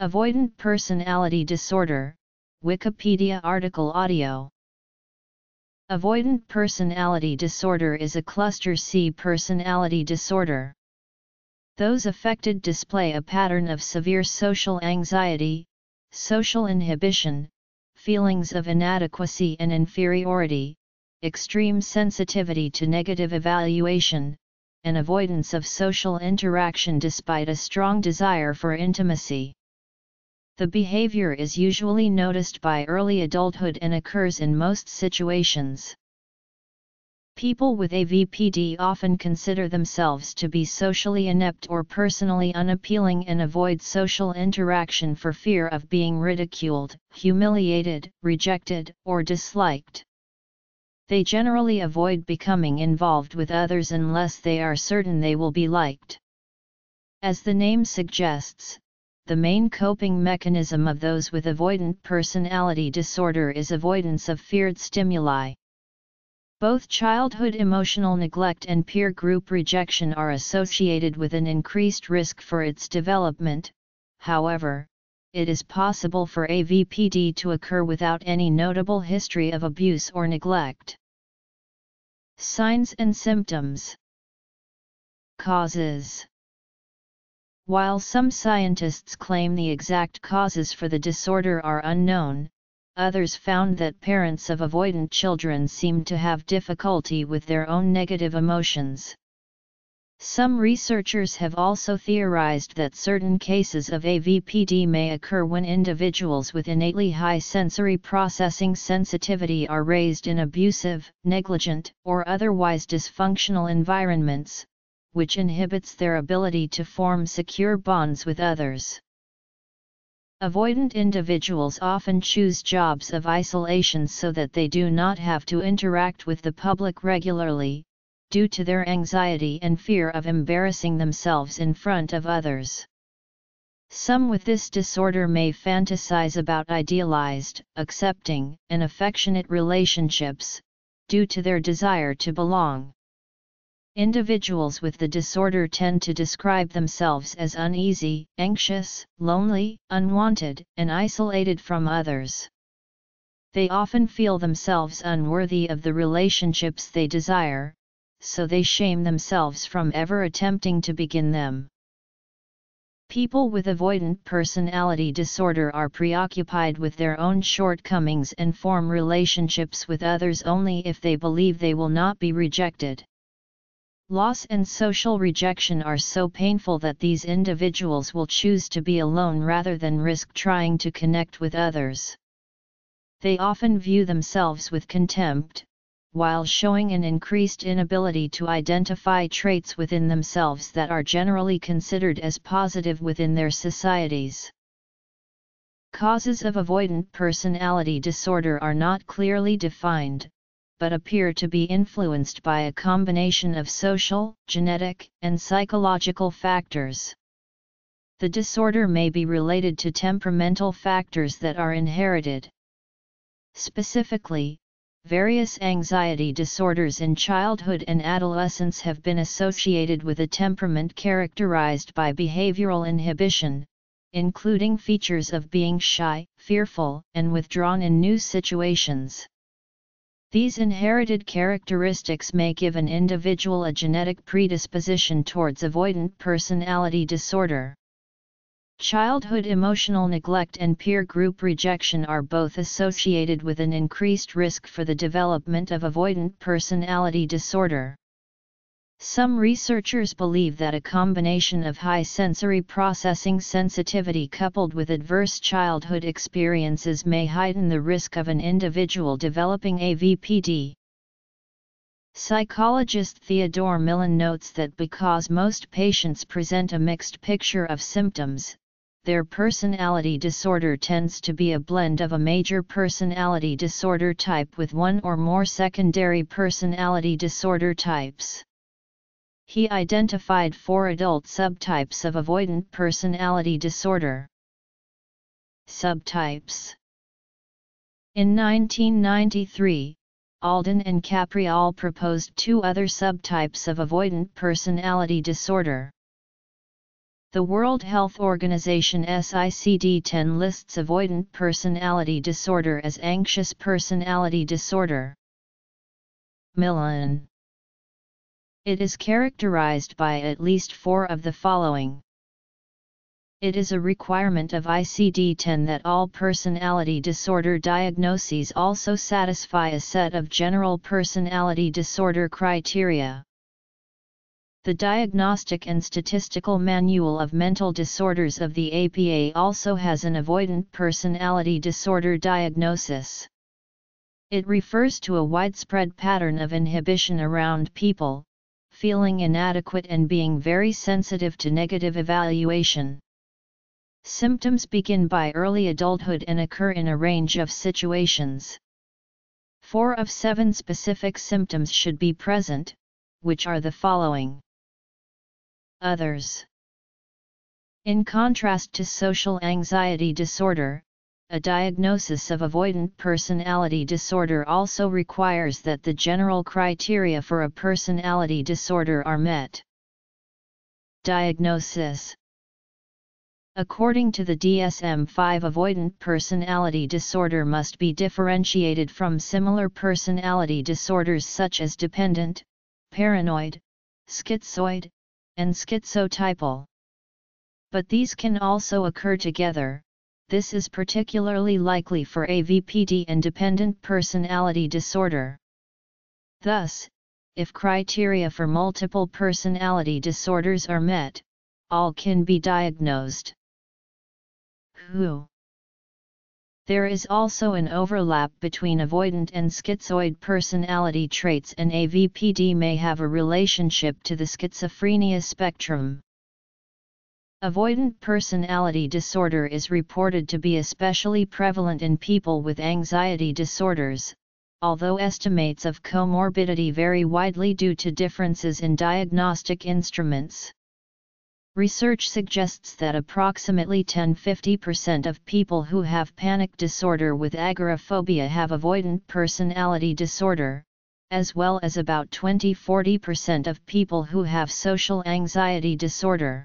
Avoidant personality disorder, Wikipedia article audio. Avoidant personality disorder is a cluster C personality disorder. Those affected display a pattern of severe social anxiety, social inhibition, feelings of inadequacy and inferiority, extreme sensitivity to negative evaluation, and avoidance of social interaction despite a strong desire for intimacy. The behavior is usually noticed by early adulthood and occurs in most situations. People with AVPD often consider themselves to be socially inept or personally unappealing and avoid social interaction for fear of being ridiculed, humiliated, rejected, or disliked. They generally avoid becoming involved with others unless they are certain they will be liked. As the name suggests, the main coping mechanism of those with avoidant personality disorder is avoidance of feared stimuli. Both childhood emotional neglect and peer group rejection are associated with an increased risk for its development. However, it is possible for AVPD to occur without any notable history of abuse or neglect. Signs and symptoms. Causes. While some scientists claim the exact causes for the disorder are unknown, others found that parents of avoidant children seemed to have difficulty with their own negative emotions. Some researchers have also theorized that certain cases of AVPD may occur when individuals with innately high sensory processing sensitivity are raised in abusive, negligent, or otherwise dysfunctional environments, which inhibits their ability to form secure bonds with others. Avoidant individuals often choose jobs of isolation so that they do not have to interact with the public regularly, due to their anxiety and fear of embarrassing themselves in front of others. Some with this disorder may fantasize about idealized, accepting, and affectionate relationships, due to their desire to belong. Individuals with the disorder tend to describe themselves as uneasy, anxious, lonely, unwanted, and isolated from others. They often feel themselves unworthy of the relationships they desire, so they shame themselves from ever attempting to begin them. People with avoidant personality disorder are preoccupied with their own shortcomings and form relationships with others only if they believe they will not be rejected. Loss and social rejection are so painful that these individuals will choose to be alone rather than risk trying to connect with others. They often view themselves with contempt, while showing an increased inability to identify traits within themselves that are generally considered as positive within their societies. Causes of avoidant personality disorder are not clearly defined, but appear to be influenced by a combination of social, genetic, and psychological factors. The disorder may be related to temperamental factors that are inherited. Specifically, various anxiety disorders in childhood and adolescence have been associated with a temperament characterized by behavioral inhibition, including features of being shy, fearful, and withdrawn in new situations. These inherited characteristics may give an individual a genetic predisposition towards avoidant personality disorder. Childhood emotional neglect and peer group rejection are both associated with an increased risk for the development of avoidant personality disorder. Some researchers believe that a combination of high sensory processing sensitivity coupled with adverse childhood experiences may heighten the risk of an individual developing AVPD. Psychologist Theodore Millon notes that because most patients present a mixed picture of symptoms, their personality disorder tends to be a blend of a major personality disorder type with one or more secondary personality disorder types. He identified 4 adult subtypes of avoidant personality disorder. Subtypes. In 1993, Alden and Capriole proposed 2 other subtypes of avoidant personality disorder. The World Health Organization (SICD-10) lists avoidant personality disorder as anxious personality disorder. Millon. It is characterized by at least four of the following. It is a requirement of ICD-10 that all personality disorder diagnoses also satisfy a set of general personality disorder criteria. The Diagnostic and Statistical Manual of Mental Disorders of the APA also has an avoidant personality disorder diagnosis. It refers to a widespread pattern of inhibition around people, feeling inadequate and being very sensitive to negative evaluation. Symptoms begin by early adulthood and occur in a range of situations. 4 of 7 specific symptoms should be present, which are the following. Others. In contrast to social anxiety disorder, a diagnosis of avoidant personality disorder also requires that the general criteria for a personality disorder are met. Diagnosis. According to the DSM-5, avoidant personality disorder must be differentiated from similar personality disorders such as dependent, paranoid, schizoid, and schizotypal. But these can also occur together. This is particularly likely for AVPD and dependent personality disorder. Thus, if criteria for multiple personality disorders are met, all can be diagnosed. Who? There is also an overlap between avoidant and schizoid personality traits, and AVPD may have a relationship to the schizophrenia spectrum. Avoidant personality disorder is reported to be especially prevalent in people with anxiety disorders, although estimates of comorbidity vary widely due to differences in diagnostic instruments. Research suggests that approximately 10–50% of people who have panic disorder with agoraphobia have avoidant personality disorder, as well as about 20–40% of people who have social anxiety disorder.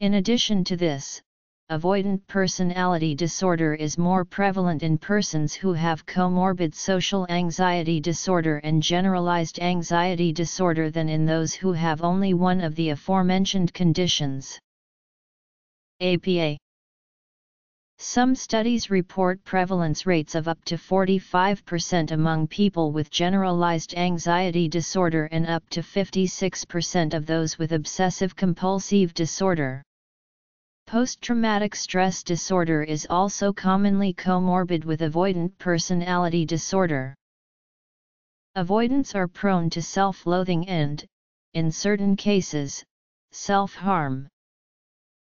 In addition to this, avoidant personality disorder is more prevalent in persons who have comorbid social anxiety disorder and generalized anxiety disorder than in those who have only one of the aforementioned conditions. APA. Some studies report prevalence rates of up to 45% among people with generalized anxiety disorder and up to 56% of those with obsessive-compulsive disorder. Post-traumatic stress disorder is also commonly comorbid with avoidant personality disorder. Avoidants are prone to self-loathing and, in certain cases, self-harm.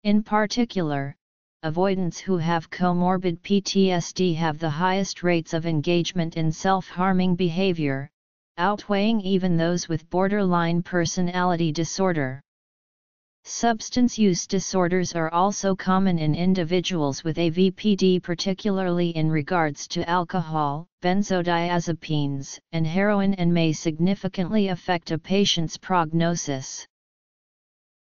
In particular, avoidants who have comorbid PTSD have the highest rates of engagement in self-harming behavior, outweighing even those with borderline personality disorder. Substance use disorders are also common in individuals with AVPD, particularly in regards to alcohol, benzodiazepines, and heroin, and may significantly affect a patient's prognosis.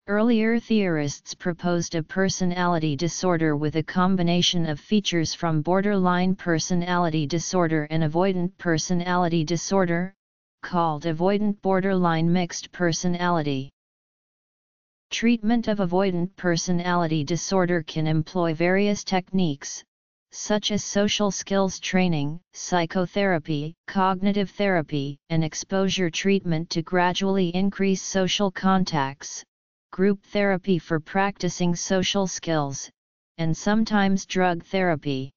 Earlier theorists proposed a personality disorder with a combination of features from borderline personality disorder and avoidant personality disorder, called avoidant borderline mixed personality. Treatment of avoidant personality disorder can employ various techniques, such as social skills training, psychotherapy, cognitive therapy, and exposure treatment to gradually increase social contacts, group therapy for practicing social skills, and sometimes drug therapy.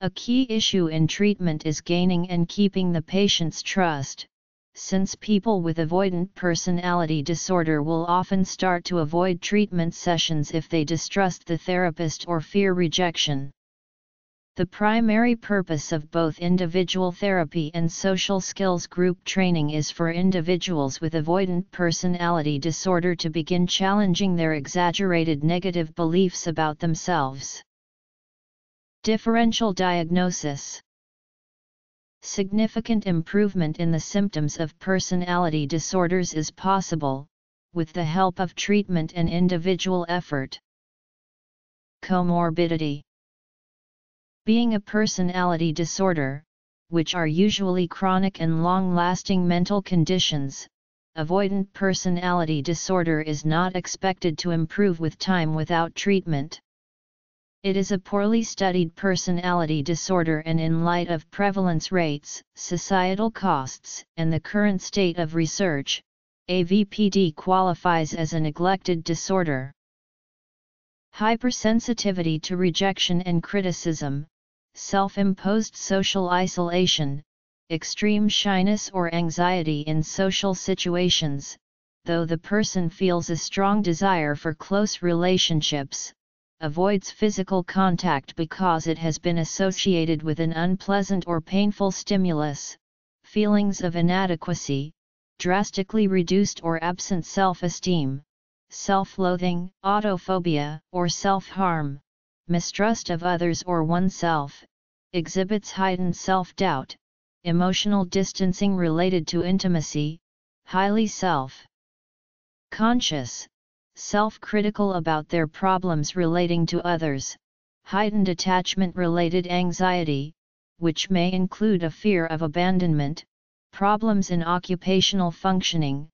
A key issue in treatment is gaining and keeping the patient's trust, since people with avoidant personality disorder will often start to avoid treatment sessions if they distrust the therapist or fear rejection. The primary purpose of both individual therapy and social skills group training is for individuals with avoidant personality disorder to begin challenging their exaggerated negative beliefs about themselves. Differential diagnosis. Significant improvement in the symptoms of personality disorders is possible, with the help of treatment and individual effort. Comorbidity. Being a personality disorder, which are usually chronic and long-lasting mental conditions, avoidant personality disorder is not expected to improve with time without treatment. It is a poorly studied personality disorder, and in light of prevalence rates, societal costs, and the current state of research, AVPD qualifies as a neglected disorder. Hypersensitivity to rejection and criticism, self-imposed social isolation, extreme shyness or anxiety in social situations, though the person feels a strong desire for close relationships, avoids physical contact because it has been associated with an unpleasant or painful stimulus, feelings of inadequacy, drastically reduced or absent self-esteem, self-loathing, autophobia, or self-harm, mistrust of others or oneself, exhibits heightened self-doubt, emotional distancing related to intimacy, highly self-conscious, self-critical about their problems relating to others, heightened attachment-related anxiety, which may include a fear of abandonment, problems in occupational functioning,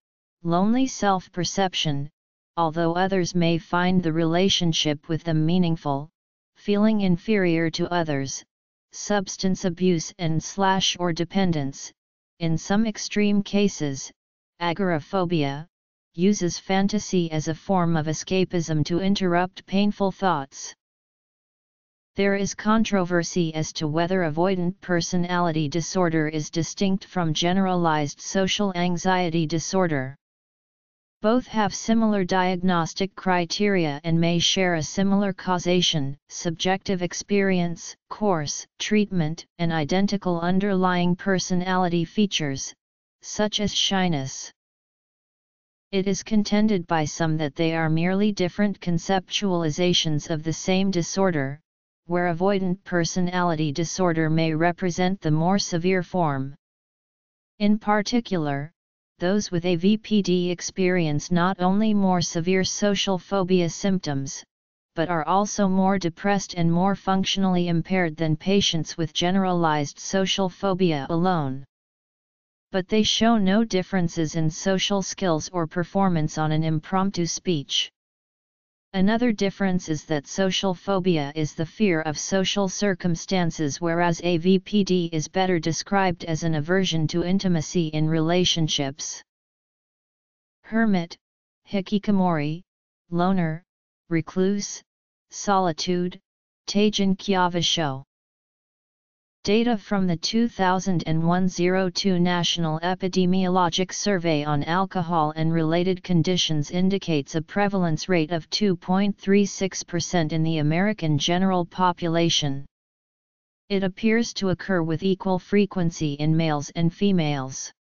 lonely self-perception, although others may find the relationship with them meaningful, feeling inferior to others, substance abuse and /or dependence, in some extreme cases, agoraphobia, uses fantasy as a form of escapism to interrupt painful thoughts. There is controversy as to whether avoidant personality disorder is distinct from generalized social anxiety disorder. Both have similar diagnostic criteria and may share a similar causation, subjective experience, course, treatment, and identical underlying personality features, such as shyness. It is contended by some that they are merely different conceptualizations of the same disorder, where avoidant personality disorder may represent the more severe form. In particular, those with AVPD experience not only more severe social phobia symptoms, but are also more depressed and more functionally impaired than patients with generalized social phobia alone. But they show no differences in social skills or performance on an impromptu speech. Another difference is that social phobia is the fear of social circumstances, whereas AVPD is better described as an aversion to intimacy in relationships. Hermit, hikikomori, loner, recluse, solitude, Tajin Kyavisho. Data from the 2001-02 National Epidemiologic Survey on Alcohol and Related Conditions indicates a prevalence rate of 2.36% in the American general population. It appears to occur with equal frequency in males and females.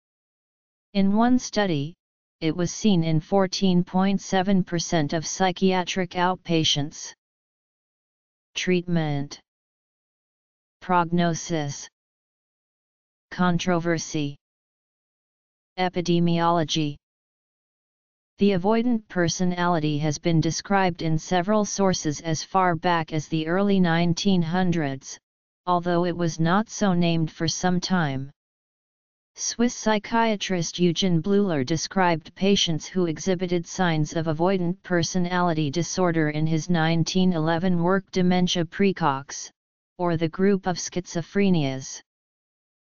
In one study, it was seen in 14.7% of psychiatric outpatients. Treatment. Prognosis. Controversy. Epidemiology. The avoidant personality has been described in several sources as far back as the early 1900s, although it was not so named for some time. Swiss psychiatrist Eugen Bleuler described patients who exhibited signs of avoidant personality disorder in his 1911 work Dementia Praecox, or the group of schizophrenias.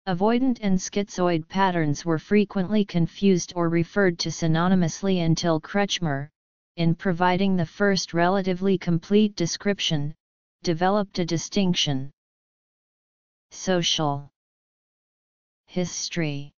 Avoidant and schizoid patterns were frequently confused or referred to synonymously until Kretschmer, in providing the first relatively complete description, developed a distinction. Social history.